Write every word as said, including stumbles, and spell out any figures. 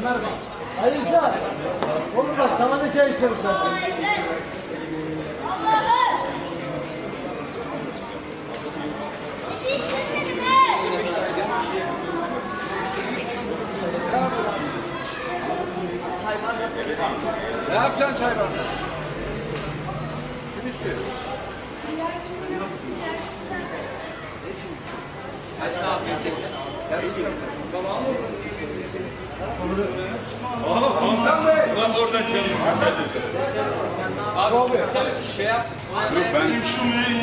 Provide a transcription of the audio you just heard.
Ömer Bey. Ali İsa. Oğlum bak tavada şey istiyoruz zaten. Ne yapacaksın çaybanla? Kim istiyor? Aslında abi geçeceksin. Tamam mı? Oğlum sen be! Ulan oradan çalıyor. Abi sen şey yap. Yok ben hiç şunu